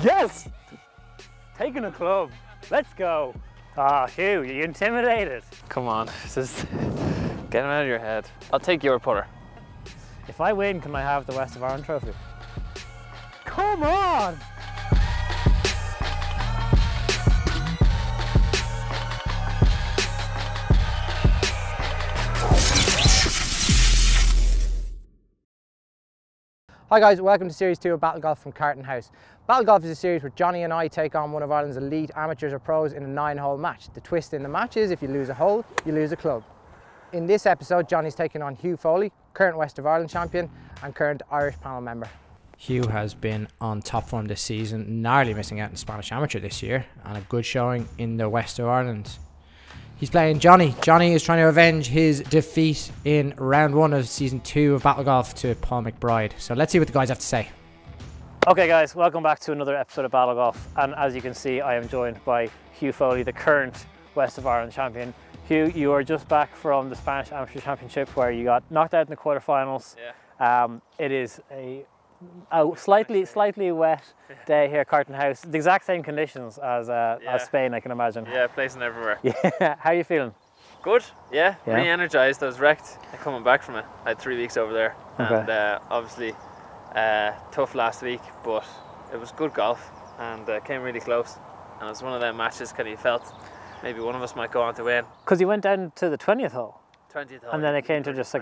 Yes! Taking a club. Let's go. Ah, Hugh, you intimidated. Come on, just get him out of your head. I'll take your putter. If I win, can I have the West of Ireland trophy? Come on! Hi guys, welcome to Series 2 of Battle Golf from Carton House. Battle Golf is a series where Johnny and I take on one of Ireland's elite amateurs or pros in a 9-hole match. The twist in the match is if you lose a hole, you lose a club. In this episode, Johnny's taking on Hugh Foley, current West of Ireland champion and current Irish panel member. Hugh has been on top form this season, narrowly missing out in Spanish Amateur this year and a good showing in the West of Ireland. He's playing Johnny. Johnny is trying to avenge his defeat in round one of season 2 of Battle Golf to Paul McBride. So let's see what the guys have to say. Okay guys, welcome back to another episode of Battle Golf. And as you can see, I am joined by Hugh Foley, the current West of Ireland champion. Hugh, you are just back from the Spanish Amateur Championship where you got knocked out in the quarterfinals. Yeah. It is a slightly wet day here at Carton House. The exact same conditions as Spain, I can imagine. Yeah, placing everywhere. Yeah. How are you feeling? Good, yeah. Really energized. I was wrecked coming back from it. I had 3 weeks over there. Okay. And obviously tough last week, but it was good golf and came really close. And it was one of them matches kind of felt maybe one of us might go on to win. Because you went down to the 20th hole. 20th hole. And then it came to just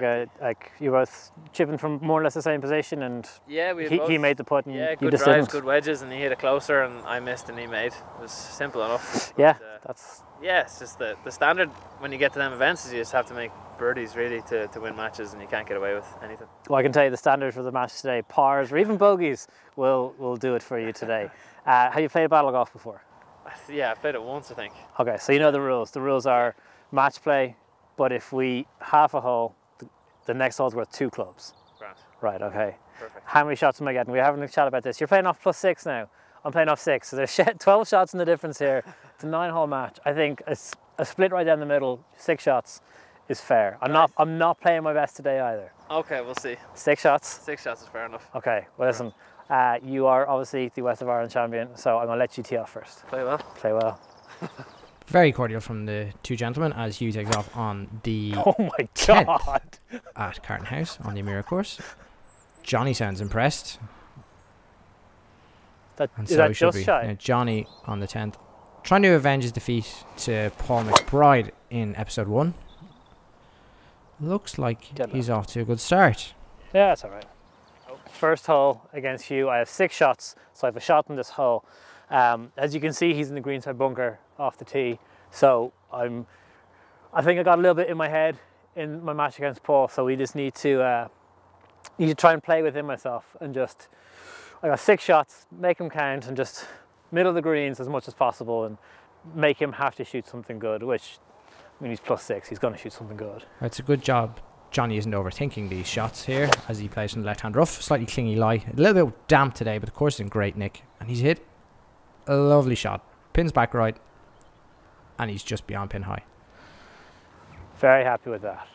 like you both chipping from more or less the same position, and yeah, he made the putt and you just didn't. Good wedges, and he hit it closer, and I missed, and he made. It was simple enough. But, yeah, that's yeah. It's just the standard when you get to them events is you just have to make birdies really to win matches, and you can't get away with anything. Well, I can tell you the standard for the match today, pars or even bogeys will do it for you today. Have you played Battle Golf before? Yeah, I played it once, I think. Okay, so you know the rules. The rules are match play. But if we half a hole, the next hole's worth 2 clubs. Right, okay. Perfect. How many shots am I getting? We're having a chat about this. You're playing off +6 now. I'm playing off 6. So there's 12 shots in the difference here. It's a 9-hole match. I think a split right down the middle, 6 shots, is fair. I'm not playing my best today either. Okay, we'll see. 6 shots? 6 shots is fair enough. Okay, well listen, you are obviously the West of Ireland champion, so I'm going to let you tee off first. Play well. Play well. Very cordial from the two gentlemen as Hugh takes off on the oh my god 10th at Carton House on the O'Meara course. Johnny sounds impressed. Now Johnny on the 10th, trying to avenge his defeat to Paul McBride in episode 1. Looks like he's off to a good start. Yeah, that's alright. First hole against Hugh, I have 6 shots, so I have a shot in this hole. As you can see, he's in the greenside bunker off the tee, so I think I got a little bit in my head in my match against Paul, so we just need to try and play within myself and just, I got 6 shots, make him count and just middle of the greens as much as possible and make him have to shoot something good, which, I mean, he's +6, he's going to shoot something good. It's a good job. Johnny isn't overthinking these shots here as he plays from the left-hand rough, slightly clingy lie, a little bit damp today, but the course is in great nick, and he's hit a lovely shot, pins back right, and he's just beyond pin high. Very happy with that.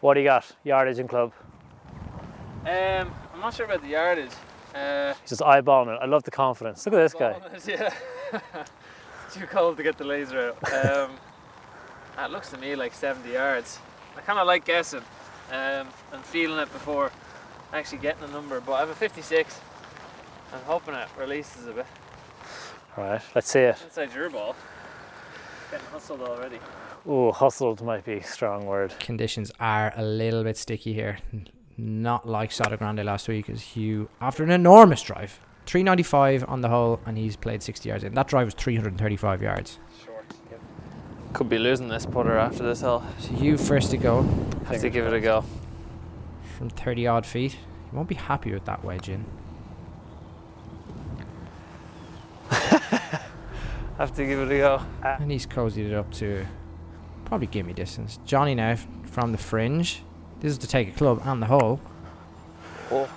What do you got? Yardage and club? I'm not sure about the yardage. He's just eyeballing it. I love the confidence. Look at this guy. It's too cold to get the laser out. It looks to me like 70 yards. I kind of like guessing and feeling it before actually getting the number, but I have a 56. I'm hoping it releases a bit. Alright, let's see it. Inside your ball. Getting hustled already. Ooh, hustled might be a strong word. Conditions are a little bit sticky here. Not like Sotogrande last week, as Hugh, after an enormous drive, 395 on the hole, and he's played 60 yards in. That drive was 335 yards. Short. Yep. Could be losing this putter after this hole. So Hugh first to go. Has to give it a go. From 30 odd feet. He won't be happy with that wedge in. Have to give it a go. And he's cozied it up to probably gimme distance. Johnny now from the fringe. This is to take a club and the hole. Oh.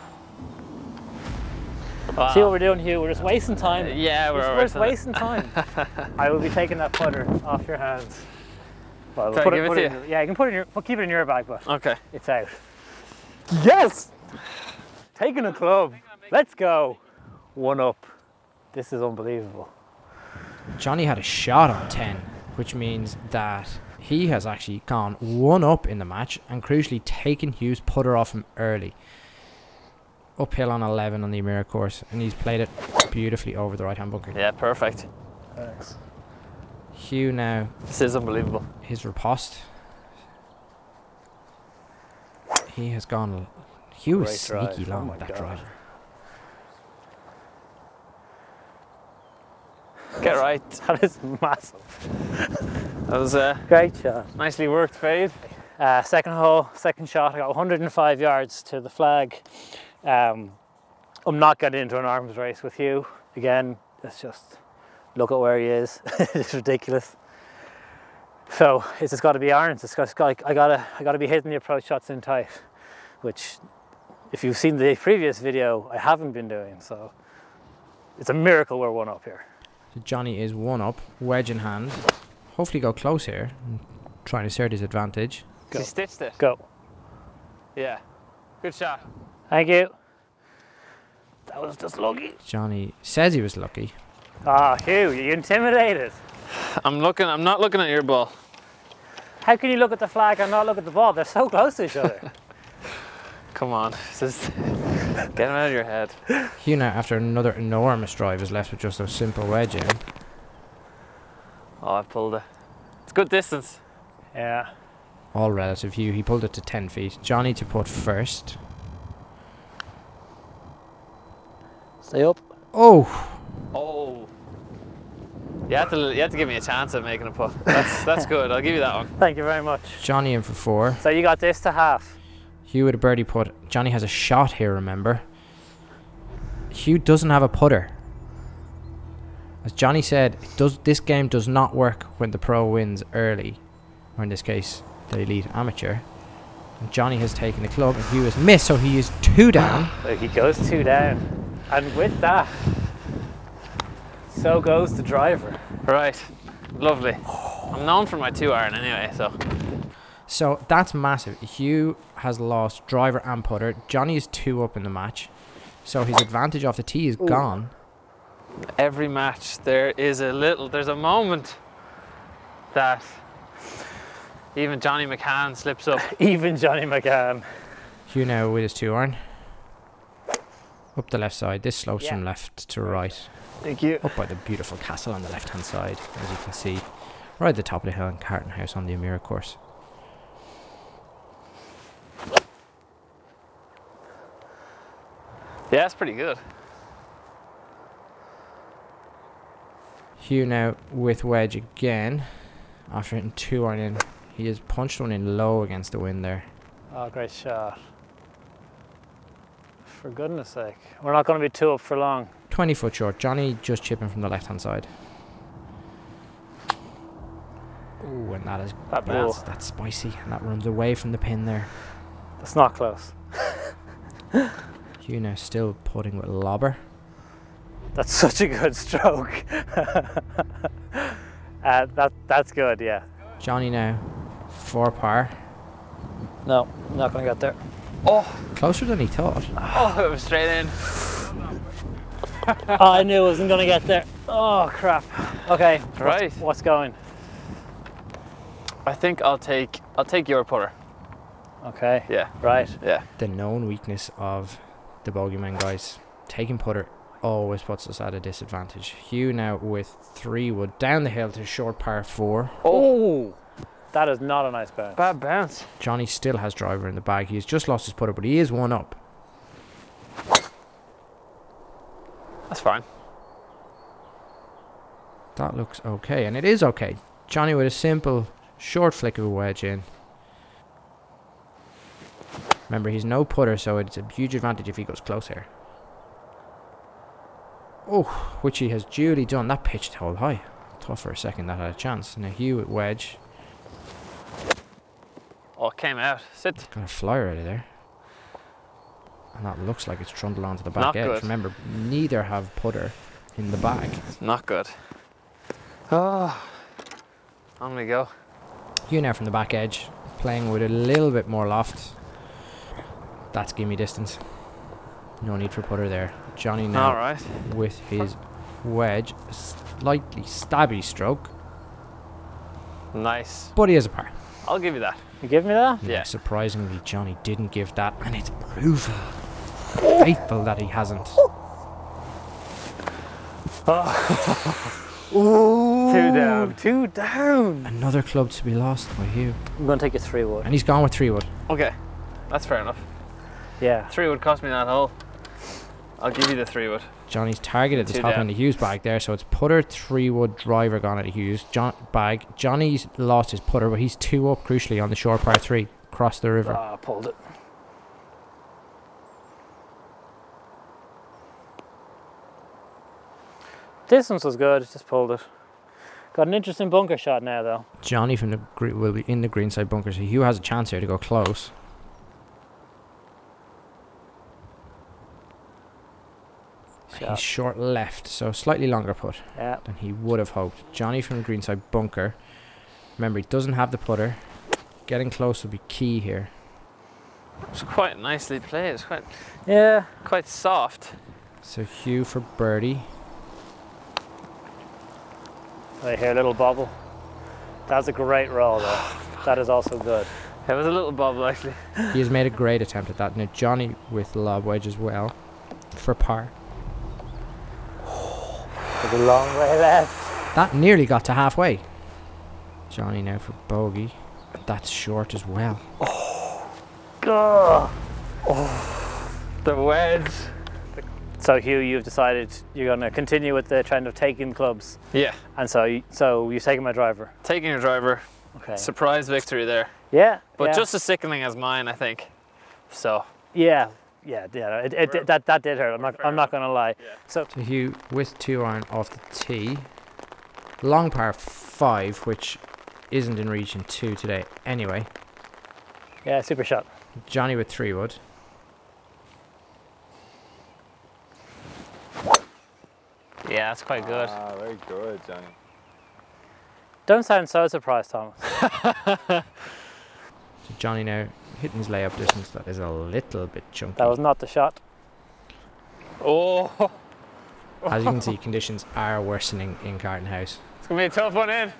Wow. See what we're doing here? We're just wasting time. Yeah, we're just wasting time. I will be taking that putter off your hands. Well, we'll put it to you? Yeah, you can put it in your, we'll keep it in your bag, but okay. It's out. Yes! Taking a club. Let's go. 1 up. This is unbelievable. Johnny had a shot on 10, which means that he has actually gone one up in the match and crucially taken Hugh's putter off him early. Uphill on 11 on the O'Meara course, and he's played it beautifully over the right-hand bunker. Yeah, perfect. Thanks. Hugh now. This is unbelievable. His riposte. He has gone. Hugh is sneaky long with that driver. Get right. That is massive. That was a great shot. Nicely worked fade. Second hole, second shot. I got 105 yards to the flag. I'm not getting into an arms race with Hugh. Again, it's just look at where he is. It's ridiculous. So it's just got to be irons. I gotta be hitting the approach shots in tight, which, if you've seen the previous video, I haven't been doing. So it's a miracle we're one up here. So Johnny is one up, wedge in hand. Hopefully go close here, and try and assert his advantage. Go. He stitched it. Go. Yeah, good shot. Thank you. That was just lucky. Johnny says he was lucky. Ah, Hugh, you intimidated. I'm not looking at your ball. How can you look at the flag and not look at the ball? They're so close to each other. Come on, just get him out of your head. Hugh now, after another enormous drive, is left with just a simple wedge in. Oh, I pulled it. It's good distance. Yeah. All relative, Hugh. He pulled it to 10 feet. Johnny to putt first. Stay up. Oh. Oh. You have to give me a chance at making a putt. That's good. I'll give you that one. Thank you very much. Johnny in for 4. So you got this to half. Hugh with a birdie putt. Johnny has a shot here, remember. Hugh doesn't have a putter. As Johnny said, this game does not work when the pro wins early. Or in this case, the elite amateur. And Johnny has taken the club and Hugh has missed, so he is 2 down. He goes 2 down. And with that, so goes the driver. Right, lovely. I'm known for my 2-iron anyway, so. So that's massive. Hugh has lost driver and putter. Johnny is 2 up in the match, so his advantage off the tee is gone. Every match there's a moment that even Johnny McCann slips up. Even Johnny McCann. Hugh now with his 2-iron. Up the left side. This slopes from left to right. Thank you. Up by the beautiful castle on the left-hand side, as you can see. Right at the top of the hill in Carton House on the O'Meara course. Yeah, that's pretty good. Hugh now with wedge again. After hitting 2-iron in, he has punched one in low against the wind there. Oh, great shot. For goodness sake. We're not going to be 2 up for long. 20 foot short. Johnny just chipping from the left-hand side. Ooh, and that is... That's spicy. And that runs away from the pin there. That's not close. Hugh now still putting with lobber. That's such a good stroke. That's good, yeah. Johnny now, 4 par. No, not going to get there. Oh, closer than he thought. Oh, it was straight in. Oh, I knew I wasn't going to get there. Oh, crap. Okay, right. What's going? I think I'll take your putter. Okay. Yeah. Right. Yeah. The known weakness of the Bogeyman guys, taking putter always puts us at a disadvantage. Hugh now with 3 wood down the hill to short par 4. Oh. That is not a nice bounce. Bad bounce. Johnny still has driver in the bag. He's just lost his putter, but he is 1 up. That's fine. That looks okay, and it is okay. Johnny with a simple short flick of a wedge in. Remember, he's no putter, so it's a huge advantage if he goes close here. Oh, which he has duly done. That pitched hole high. Thought for a second that had a chance. Now Hugh at wedge. Oh, it came out. Sit. Got a flyer out of there. And that looks like it's trundled onto the back edge. Remember, neither have putter in the bag. Not good. Oh, on we go. Hugh now from the back edge, playing with a little bit more loft. That's gimme distance. No need for putter there. Johnny now with his wedge, a slightly stabby stroke. Nice. But he is a par. I'll give you that. You give me that? Yeah. Surprisingly, Johnny didn't give that, and it's proof faithful that he hasn't. Ooh. Two down. Two down. Another club to be lost by Hugh. I'm going to take a 3-wood. And he's gone with 3-wood. Okay. That's fair enough. Yeah. 3-wood cost me that hole. I'll give you the 3-wood. Johnny's targeted the top end of Hugh's bag there, so it's putter, 3-wood, driver gone at Hugh's bag. Johnny's lost his putter, but he's 2 up, crucially, on the short par 3, across the river. Ah, pulled it. Distance was good, just pulled it. Got an interesting bunker shot now, though. Johnny from the will be in the greenside bunker, so Hugh has a chance here to go close. He's short left, so slightly longer putt than he would have hoped. Johnny from the greenside bunker. Remember, he doesn't have the putter. Getting close will be key here. It's quite nicely played. It's quite quite soft. So Hugh for birdie. Right here, little bobble. That's a great roll, though. That is also good. It was a little bobble, actually. He has made a great attempt at that. Now Johnny with lob wedge as well for par. A long way left. That nearly got to halfway. Johnny now for bogey. That's short as well. Oh, God. Oh. The wedge. So Hugh, you've decided you're going to continue with the trend of taking clubs. Yeah. And so you're taking my driver. Taking your driver. Okay. Surprise victory there. Yeah. But just as sickening as mine, I think. So. Yeah. Yeah, that did hurt. I'm not going to lie. Yeah. So Hugh with 2-iron off the tee, long par 5, which isn't in region 2 today anyway. Yeah, super shot. Johnny with 3-wood. Yeah, that's quite good. Ah, very good, Johnny. Don't sound so surprised, Thomas. So Johnny now. Hitting his layup distance, that is a little bit chunky. That was not the shot. Oh! As you can see, conditions are worsening in Carton House. It's going to be a tough one in.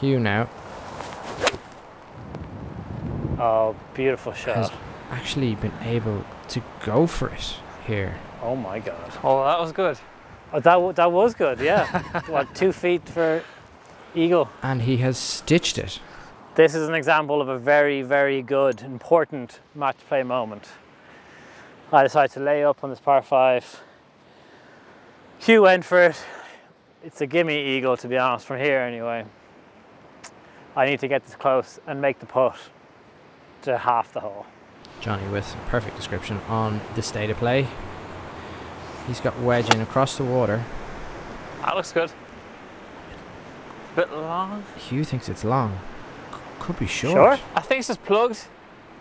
Hugh now. Oh, beautiful shot. Has actually been able to go for it here. Oh my God. Oh, that was good. Oh, that was good, yeah. What, 2 feet for... eagle. And he has stitched it. This is an example of a very, very good, important match play moment. I decided to lay up on this par 5. Hugh went for it. It's a gimme eagle, to be honest, from here anyway. I need to get this close and make the putt to half the hole. Johnny with perfect description on the state of play. He's got wedge in across the water. That looks good. Bit long. Hugh thinks it's long. Could be short. Short? I think it's just plugged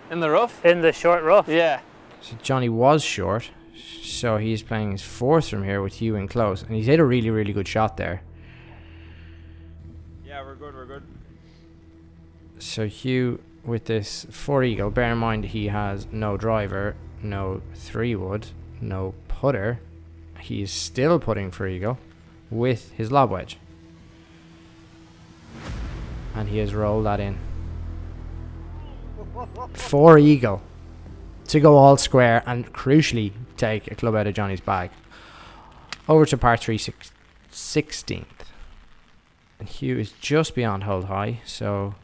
in the rough. In the short rough. Yeah. So Johnny was short, so he's playing his 4th from here with Hugh in close, and he's hit a really, really good shot there. Yeah, we're good. We're good. So Hugh with this 4-eagle. Bear in mind he has no driver, no 3-wood, no putter. He is still putting for eagle with his lob wedge. And he has rolled that in. 4-eagle to go all square and crucially take a club out of Johnny's bag. Over to par 3, 16th. And Hugh is just beyond hold high, so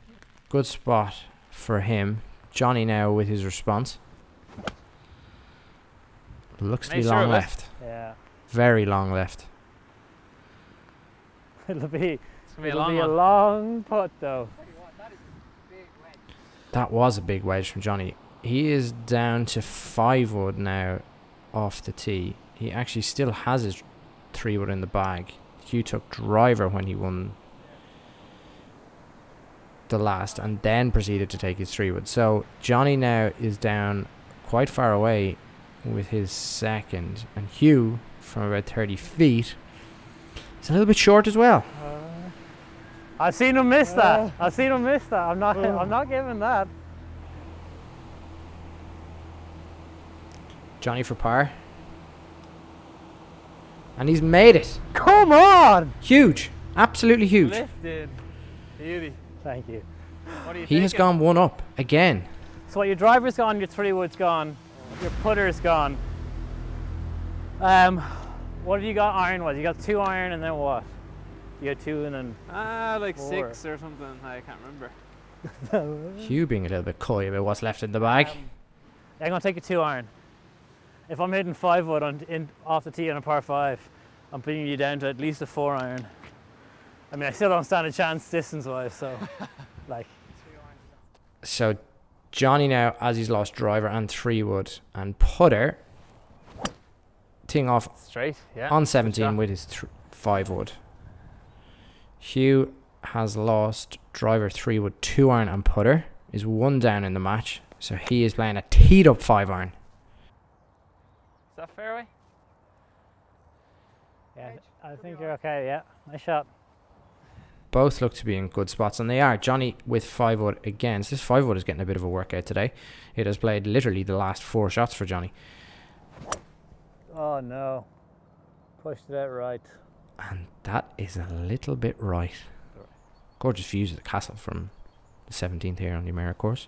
good spot for him. Johnny now with his response. Looks to be long left. Yeah. Very long left. It'll be a long putt, though. That was a big wedge from Johnny. He is down to 5-wood now off the tee. He actually still has his 3-wood in the bag. Hugh took driver when he won the last and then proceeded to take his 3-wood. So Johnny now is down quite far away with his 2nd. And Hugh, from about 30 feet, is a little bit short as well. I've seen him miss that. I've seen him miss that. I'm not giving that. Johnny for par. And he's made it. Come on! Huge. Absolutely huge. Lifted. Beauty. Thank you. What are you thinking? Has gone one up again. So your driver's gone, your three wood's gone, your putter's gone. What have you got iron-wise? You got 2 iron and then what? You got 2 and then like 4. 6 or something. I can't remember. Hugh being a little bit coy about what's left in the bag. I'm going to take a 2 iron. If I'm hitting 5 wood on, off the tee on a par 5, I'm bringing you down to at least a 4 iron. I mean, I still don't stand a chance distance-wise, so, like. So, Johnny now, as he's lost driver and 3 wood and putter, teeing off straight, yeah, on 17 with his 5 wood. Hugh has lost driver, 3 wood, 2 iron and putter. Is 1 down in the match, so he is playing a teed up 5 iron. Is that fairway? Yeah, I think you're okay, yeah. Nice shot. Both look to be in good spots, and they are. Johnny with 5 wood again. So this 5 wood is getting a bit of a workout today. It has played literally the last 4 shots for Johnny. Oh no. Pushed it out right. And that is a little bit right. Gorgeous views of the castle from the 17th here on the O'Meara course.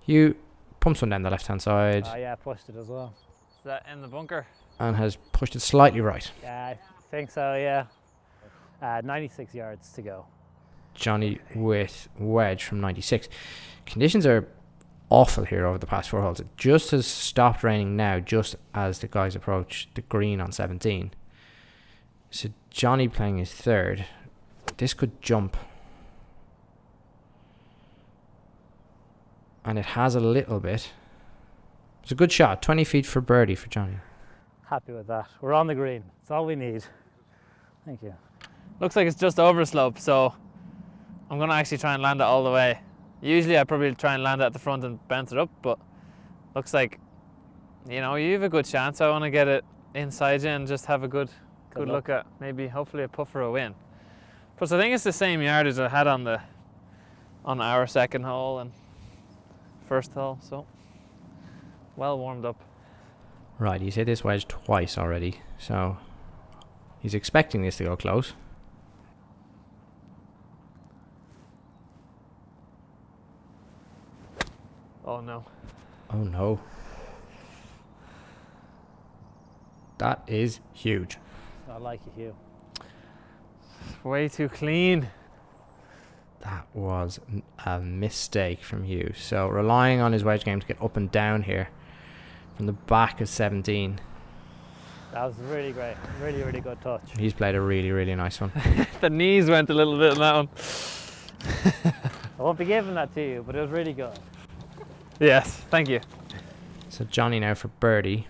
Hugh pumps one down the left hand side. Oh yeah, pushed it as well. Is that in the bunker? And has pushed it slightly right. Yeah, I think so, yeah. 96 yards to go. Johnny with wedge from 96. Conditions are awful here over the past 4 holes. It just has stopped raining now, just as the guys approach the green on 17. So Johnny playing his 3rd. This could jump. And it has a little bit. It's a good shot. 20 feet for birdie for Johnny. Happy with that. We're on the green. That's all we need. Thank you. Looks like it's just over slope, so I'm going to actually try and land it all the way. Usually I probably try and land it at the front and bounce it up, but looks like, you know, you have a good chance. I want to get it inside you and just have a good look at maybe, hopefully, a putt for a win. Plus, I think it's the same yardage I had on our 2nd hole and 1st hole, so well warmed up. Right, he's hit this wedge twice already, so he's expecting this to go close. Oh no. Oh no. That is huge. I like it, Hugh. It's way too clean. That was a mistake from Hugh. So relying on his wedge game to get up and down here from the back of 17. That was really great. Really, really good touch. He's played a really, really nice one. The knees went a little bit on that one. I won't be giving that to you, but it was really good. Yes, thank you. So Johnny now for birdie.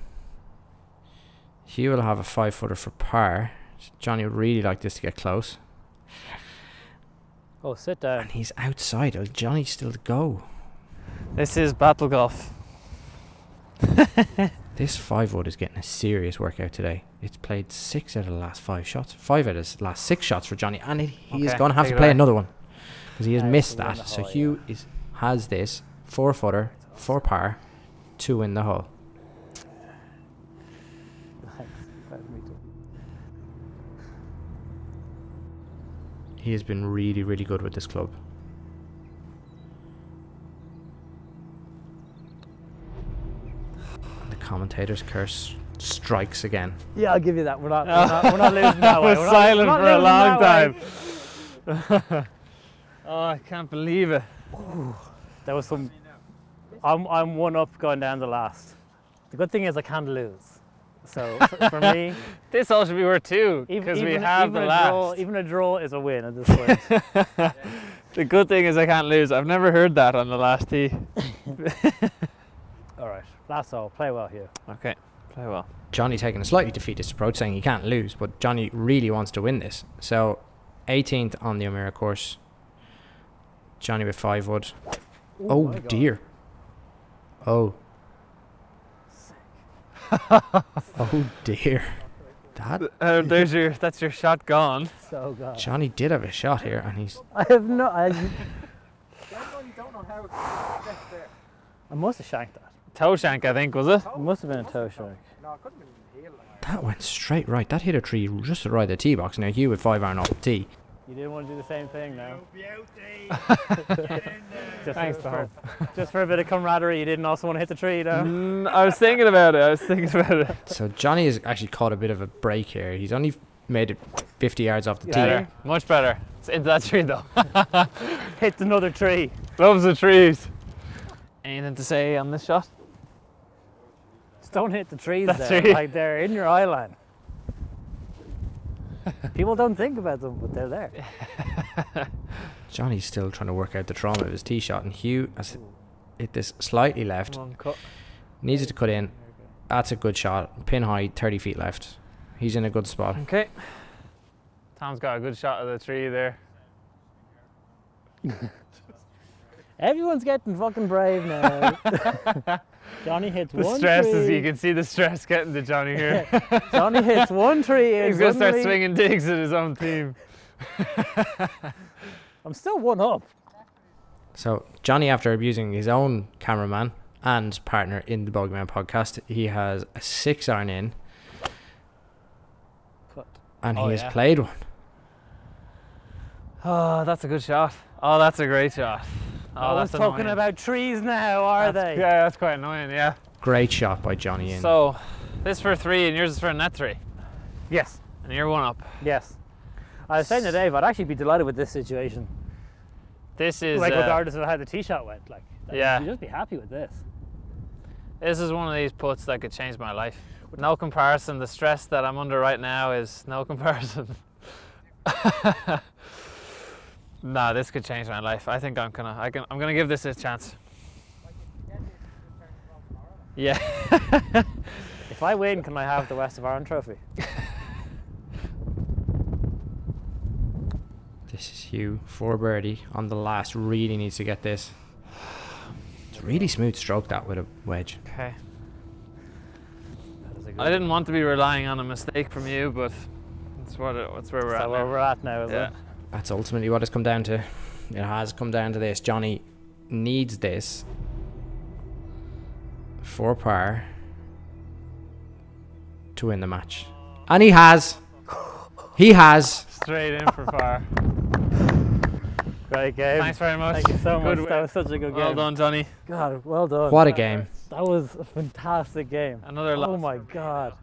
Hugh will have a 5-footer for par. So Johnny would really like this to get close. Oh, sit down. And he's outside. Oh, Johnny's still to go. This is Battle Golf. This 5-wood is getting a serious workout today. It's played 6 out of the last 5 shots. 5 out of the last 6 shots for Johnny. And he's going to have to play another one, because he has missed that. So Hugh has this 4-footer, for par, to win the hole. He has been really, really good with this club. And the commentator's curse strikes again. Yeah, I'll give you that. We're not losing that way. We're silent for a long time. Oh, I can't believe it. Ooh. There was some. I'm 1 up going down the last. The good thing is I can't lose. So for me, this all should be worth 2 because we have the last. Even a draw is a win at this point. Yeah. The good thing is I can't lose. I've never heard that on the last tee. All right, last hole. Play well here. Okay, play well. Johnny taking a slightly defeatist approach, saying he can't lose, but Johnny really wants to win this. So, 18th on the O'Meara course. Johnny with 5 wood. Ooh, oh dear. God. Oh. Oh dear. That that's your shot gone. So gone. Johnny did have a shot here, and he's. I have no. I don't know how it gets there. I must have shanked that. toe shank, I think, was it? It must have been a toe shank. No, it could have been a heel. That went straight right. That hit a tree just right at the tee box. Now Hugh with 5 iron off the tee. You didn't want to do the same thing now. Thanks, Tom. Just for a bit of camaraderie, you didn't also want to hit the tree, though. I was thinking about it. So Johnny has actually caught a bit of a break here. He's only made it 50 yards off the tee. Better. Much better. It's into that tree, though. Hits another tree. Loves the trees. Anything to say on this shot? Just don't hit the trees there. Like, they're in your eye line. People don't think about them, but they're there. Johnny's still trying to work out the trauma of his tee shot, and Hugh has hit this slightly left. Needs it to cut in. That's a good shot. Pin high, 30 feet left. He's in a good spot. Okay. Tom's got a good shot of the tree there. Everyone's getting fucking brave now. Johnny hits one tree. The stress is, you can see the stress getting to Johnny here. Johnny hits one tree and he's going to start swinging digs at his own team. I'm still one up. So Johnny, after abusing his own cameraman and partner in the Bogeyman podcast, he has a 6 iron in. Cut. And he has played one. Oh, that's a good shot. Oh, that's a great shot. Oh, that's annoying. Talking about trees now, are they? Yeah, that's quite annoying, yeah. Great shot by Johnny. So, this for three and yours is for a net three? Yes. And you're one up? Yes. I was saying to Dave, I'd actually be delighted with this situation. This is... like, regardless of how the tee shot went, like, yeah. You'd just be happy with this. This is one of these putts that could change my life. With no comparison, the stress that I'm under right now is no comparison. Nah, this could change my life. I think I'm gonna give this a chance. Yeah. If I win, can I have the West of Ireland trophy? This is Hugh, 4 birdie on the last. Really needs to get this. It's a really smooth stroke that with a wedge. Okay. I didn't want to be relying on a mistake from you, but that's what where we're at. That's where we're at now, isn't it? That's ultimately what it's come down to. It has come down to this. Johnny needs this for par to win the match. And he has. He has. Straight in for par. Great game. Thanks very much. Thank you so much. That was such a good game. Well done, Johnny. God, well done. What a game. That was a fantastic game. Another loss. Oh my God.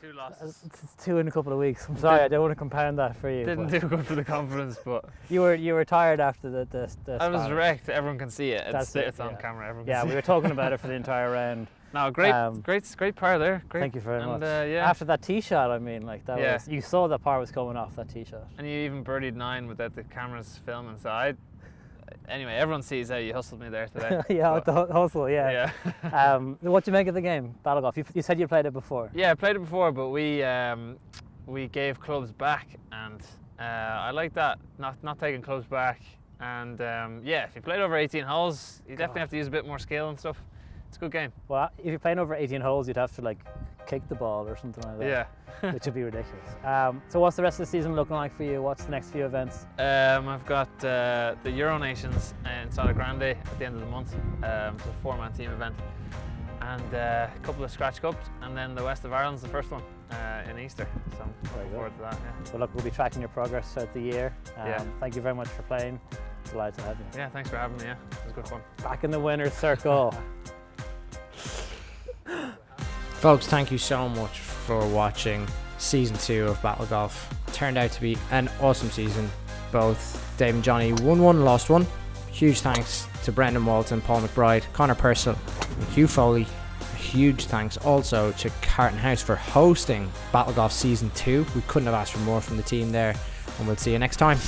2 losses. It's 2 in a couple of weeks. I'm sorry, I don't want to compound that for you. Didn't do good for the conference, but... You were tired after the I was wrecked. Everyone can see it. It's on camera. Everyone can see we were talking about it for the entire round. No, great par there. Great. Thank you very much. Yeah. After that tee shot, I mean, like, that was... You saw that par was coming off that tee shot. And you even birdied 9 without the cameras filming, so I... Anyway, everyone sees how you hustled me there today. Yeah, with the hustle, yeah. What do you make of the game, Battle Golf? You said you played it before. Yeah, I played it before, but we gave clubs back, and I like that, not taking clubs back. And yeah, if you played over 18 holes, you definitely have to use a bit more skill and stuff. It's a good game. Well, if you're playing over 18 holes, you'd have to, like, kick the ball or something like that. Yeah. Which would be ridiculous. So what's the rest of the season looking like for you? What's the next few events? I've got the Euro Nations in Sotogrande at the end of the month. It's a 4-man team event. And a couple of Scratch Cups. And then the West of Ireland's the first one in Easter. So I'm looking forward to that. Yeah. So look, we'll be tracking your progress throughout the year. Thank you very much for playing. Delighted to have you. Yeah, thanks for having me. Yeah, it was good fun. Back in the winner's circle. Folks, thank you so much for watching season 2 of Battle Golf. Turned out to be an awesome season. Both Dave and Johnny won one, lost one. Huge thanks to Brendan Walton, Paul McBride, Connor Purcell, and Hugh Foley. Huge thanks also to Carton House for hosting Battle Golf season 2. We couldn't have asked for more from the team there, and we'll see you next time.